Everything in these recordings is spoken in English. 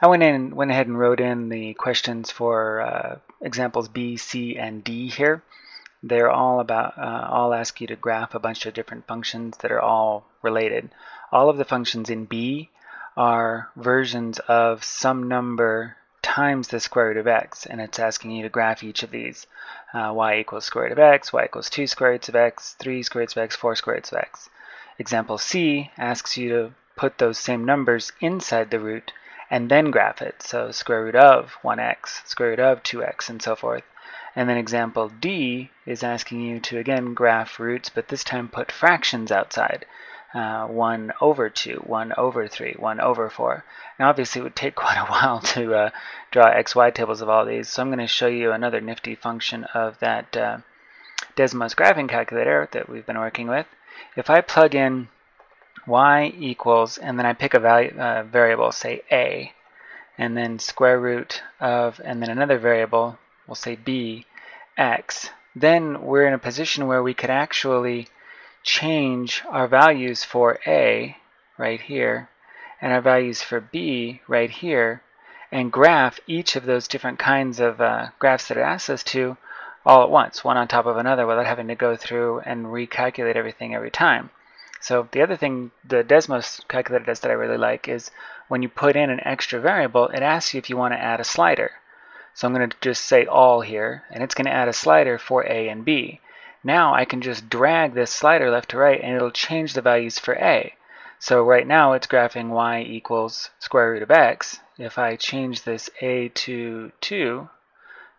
I went ahead and wrote in the questions for examples B, C, and D here. They're all about, I'll ask you to graph a bunch of different functions that are all related. All of the functions in B are versions of some number times the square root of x, and it's asking you to graph each of these. Y equals square root of x, y equals 2 square roots of x, 3 square roots of x, 4 square roots of x. Example C asks you to put those same numbers inside the root and then graph it. So square root of 1x, square root of 2x, and so forth. And then example D is asking you to, again, graph roots, but this time put fractions outside. 1 over 2, 1 over 3, 1 over 4. Now obviously it would take quite a while to draw XY tables of all these, so I'm going to show you another nifty function of that Desmos graphing calculator that we've been working with. If I plug in y equals, and then I pick a value, variable, say a, and then square root of, and then another variable, we'll say b, x, then we're in a position where we could actually change our values for a right here and our values for b right here and graph each of those different kinds of graphs that it asks us to all at once, one on top of another, without having to go through and recalculate everything every time. So the other thing the Desmos calculator does that I really like is when you put in an extra variable, it asks you if you want to add a slider. So I'm going to just say all here, and it's going to add a slider for a and b. Now I can just drag this slider left to right and it'll change the values for a. So right now it's graphing y equals square root of x. If I change this a to 2,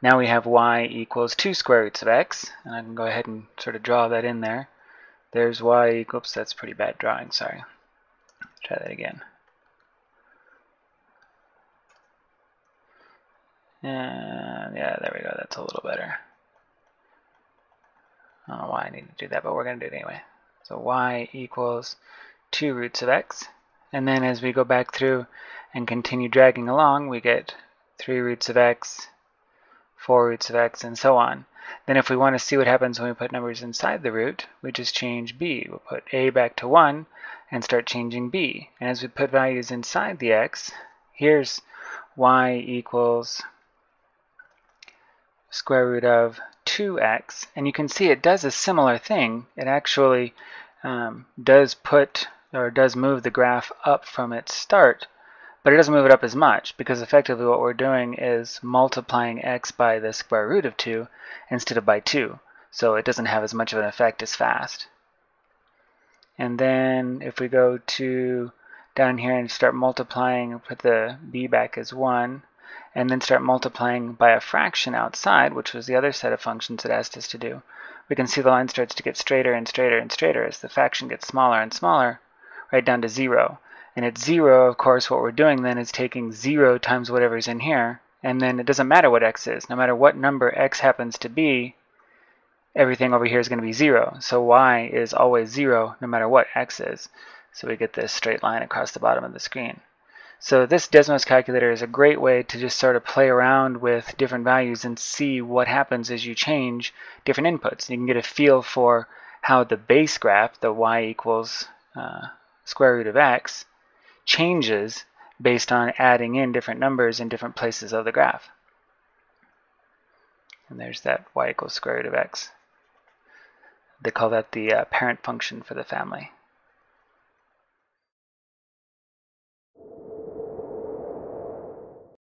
now we have y equals 2 square roots of x. And I can go ahead and sort of draw that in there. There's y equals, that's pretty bad drawing, sorry. Try that again. And yeah, there we go, that's a little better. I don't know why I need to do that, but we're going to do it anyway. So y equals 2 roots of x. And then as we go back through and continue dragging along, we get 3 roots of x, 4 roots of x, and so on. Then if we want to see what happens when we put numbers inside the root, we just change b. We'll put a back to 1 and start changing b. And as we put values inside the x, here's y equals square root of 2x, and you can see it does a similar thing. It actually does put, or does move the graph up from its start, but it doesn't move it up as much because effectively what we're doing is multiplying x by the square root of 2 instead of by 2, so it doesn't have as much of an effect as fast. And then if we go to down here and start multiplying, put the b back as 1, and then start multiplying by a fraction outside, which was the other set of functions it asked us to do, we can see the line starts to get straighter and straighter and straighter as the fraction gets smaller and smaller, right down to 0. And at 0, of course, what we're doing then is taking 0 times whatever's in here, and then it doesn't matter what x is. No matter what number x happens to be, everything over here is going to be 0. So y is always 0 no matter what x is. So we get this straight line across the bottom of the screen. So this Desmos calculator is a great way to just sort of play around with different values and see what happens as you change different inputs. And you can get a feel for how the base graph, the y equals square root of x, changes based on adding in different numbers in different places of the graph. And there's that y equals square root of x. They call that the parent function for the family.